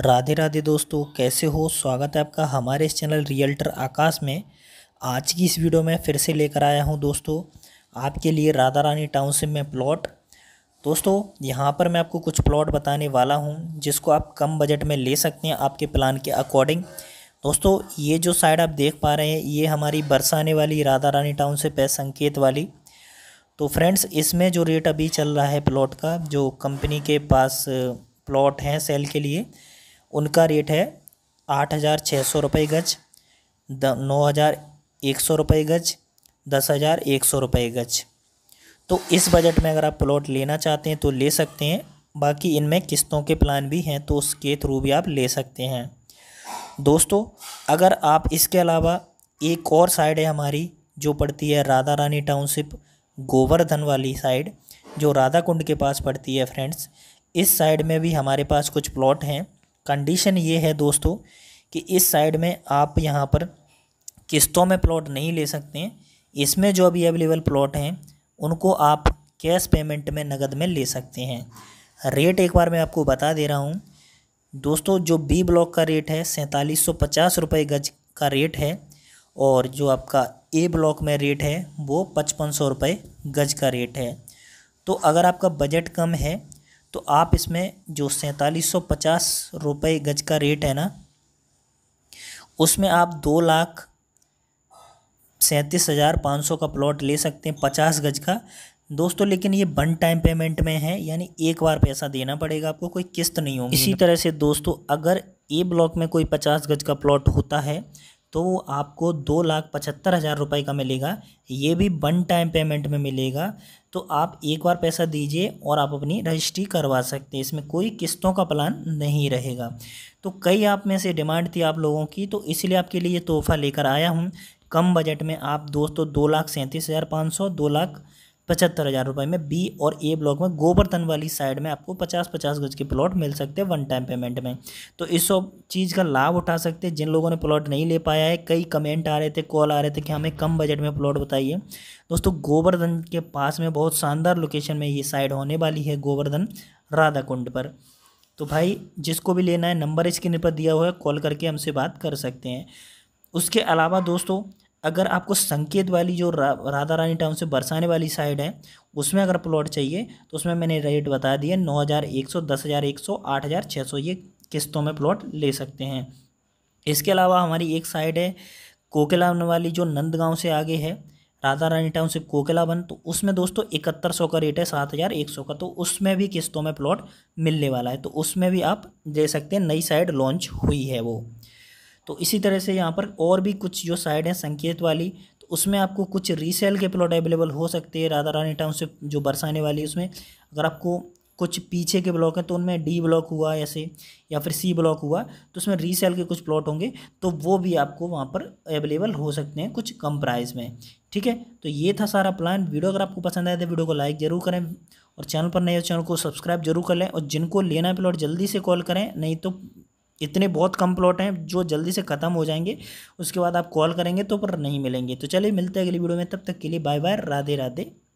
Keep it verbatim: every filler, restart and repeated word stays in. राधे राधे दोस्तों, कैसे हो। स्वागत है आपका हमारे इस चैनल रियल्टर आकाश में। आज की इस वीडियो में फिर से लेकर आया हूं दोस्तों आपके लिए राधा रानी टाउनशिप में प्लॉट। दोस्तों यहां पर मैं आपको कुछ प्लॉट बताने वाला हूं जिसको आप कम बजट में ले सकते हैं आपके प्लान के अकॉर्डिंग। दोस्तों ये जो साइड आप देख पा रहे हैं ये हमारी बरसाने वाली राधा रानी टाउनशिप है, संकेत वाली। तो फ्रेंड्स इसमें जो रेट अभी चल रहा है प्लॉट का, जो कंपनी के पास प्लॉट हैं सेल के लिए, उनका रेट है आठ हज़ार छः सौ रुपये गज, नौ हज़ार एक सौ रुपये गज, दस हज़ार एक सौ रुपये गज। तो इस बजट में अगर आप प्लॉट लेना चाहते हैं तो ले सकते हैं। बाकी इनमें किस्तों के प्लान भी हैं तो उसके थ्रू भी आप ले सकते हैं। दोस्तों अगर आप इसके अलावा एक और साइड है हमारी जो पड़ती है राधा रानी टाउनशिप गोवर्धन वाली साइड, जो राधा कुंड के पास पड़ती है फ्रेंड्स, इस साइड में भी हमारे पास कुछ प्लॉट हैं। कंडीशन ये है दोस्तों कि इस साइड में आप यहाँ पर किस्तों में प्लॉट नहीं ले सकते हैं। इसमें जो अभी अवेलेबल प्लॉट हैं उनको आप कैश पेमेंट में, नगद में ले सकते हैं। रेट एक बार मैं आपको बता दे रहा हूँ दोस्तों, जो बी ब्लॉक का रेट है सैंतालीस सौ पचास रुपये गज का रेट है, और जो आपका ए ब्लॉक में रेट है वो पचपन सौ रुपये गज का रेट है। तो अगर आपका बजट कम है तो आप इसमें जो सैंतालीस सौ पचास रुपये गज का रेट है ना, उसमें आप दो लाख सैंतीस हज़ार पाँच सौ का प्लॉट ले सकते हैं पचास गज का दोस्तों। लेकिन ये वन टाइम पेमेंट में है, यानी एक बार पैसा देना पड़ेगा आपको, कोई किस्त नहीं होगी। इसी तरह से दोस्तों अगर ए ब्लॉक में कोई पचास गज का प्लॉट होता है तो वो आपको दो लाख पचहत्तर हज़ार रुपये का मिलेगा, ये भी वन टाइम पेमेंट में मिलेगा। तो आप एक बार पैसा दीजिए और आप अपनी रजिस्ट्री करवा सकते हैं, इसमें कोई किस्तों का प्लान नहीं रहेगा। तो कई आप में से डिमांड थी आप लोगों की, तो इसलिए आपके लिए तोहफा लेकर आया हूं। कम बजट में आप दोस्तों दो लाख सैंतीस हज़ार पाँच सौ दो लाख पचहत्तर हज़ार रुपये में बी और ए ब्लॉक में गोवर्धन वाली साइड में आपको पचास पचास गज के प्लॉट मिल सकते हैं वन टाइम पेमेंट में। तो इस सब चीज़ का लाभ उठा सकते हैं जिन लोगों ने प्लॉट नहीं ले पाया है। कई कमेंट आ रहे थे, कॉल आ रहे थे कि हमें कम बजट में प्लॉट बताइए। दोस्तों गोवर्धन के पास में बहुत शानदार लोकेशन में ये साइड होने वाली है, गोवर्धन राधा कुंड पर। तो भाई जिसको भी लेना है नंबर स्क्रीन पर दिया हुआ है, कॉल करके हमसे बात कर सकते हैं। उसके अलावा दोस्तों अगर आपको संकेत वाली जो रा, राधा रानी टाउन से बरसाने वाली साइड है उसमें अगर प्लॉट चाहिए तो उसमें मैंने रेट बता दिए नौ हज़ार एक सौ, दस हज़ार एक सौ, आठ हज़ार छः सौ, ये किस्तों में प्लॉट ले सकते हैं। इसके अलावा हमारी एक साइड है कोकेला वाली जो नंदगांव से आगे है, राधा रानी टाउन से कोकेला वन, तो उसमें दोस्तों इकहत्तर सौ का रेट है सात हज़ार एक सौ का। तो उसमें भी किस्तों में प्लॉट मिलने वाला है, तो उसमें भी आप ले सकते हैं, नई साइड लॉन्च हुई है वो। तो इसी तरह से यहाँ पर और भी कुछ जो साइड है संकेत वाली, तो उसमें आपको कुछ रीसेल के प्लॉट अवेलेबल हो सकते हैं। राधा रानी टाउनशिप जो बरसाने वाली है उसमें अगर आपको कुछ पीछे के ब्लॉक हैं तो उनमें डी ब्लॉक हुआ ऐसे, या फिर सी ब्लॉक हुआ, तो उसमें रीसेल के कुछ प्लॉट होंगे तो वो भी आपको वहाँ पर अवेलेबल हो सकते हैं कुछ कम प्राइस में। ठीक है, तो ये था सारा प्लान। वीडियो अगर आपको पसंद आया तो वीडियो को लाइक ज़रूर करें, और चैनल पर नए हो चैनल को सब्सक्राइब जरूर कर लें। और जिनको लेना है प्लॉट जल्दी से कॉल करें, नहीं तो इतने बहुत कम प्लॉट हैं जो जल्दी से ख़त्म हो जाएंगे, उसके बाद आप कॉल करेंगे तो पर नहीं मिलेंगे। तो चलिए मिलते हैं अगली वीडियो में, तब तक के लिए बाय बाय, राधे राधे।